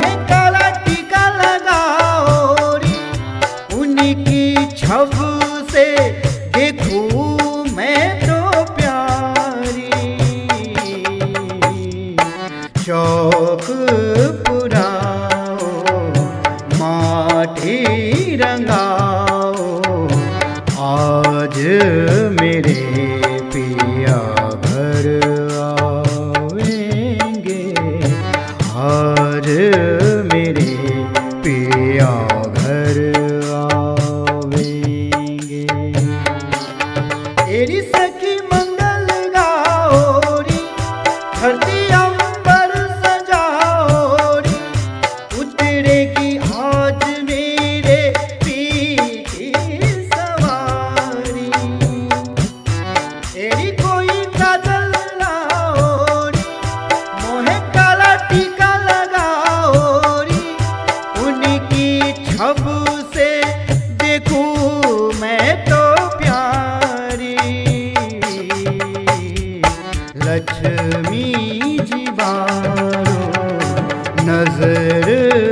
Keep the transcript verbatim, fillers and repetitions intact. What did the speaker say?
में काला टीका लगाओ री, उन्हीं की छव से देखूं मैं तो प्यारी। शौक पुराओ माटी रंगाओ, आज मेरे पिया घर आएंगे, आज मेरे पिया घर आएंगे। हे रि सखी मंगल गाओ री, धरती अंबर सजाओ री, उतरेगी आज मेरे पी की सवारी। हे रि कोई काजल लाओ री, मोहे काला टीका लगाओ री, उन्हीं की छब से देखूं मैं तो प्यारी। लक्ष्मी जी बारो नजर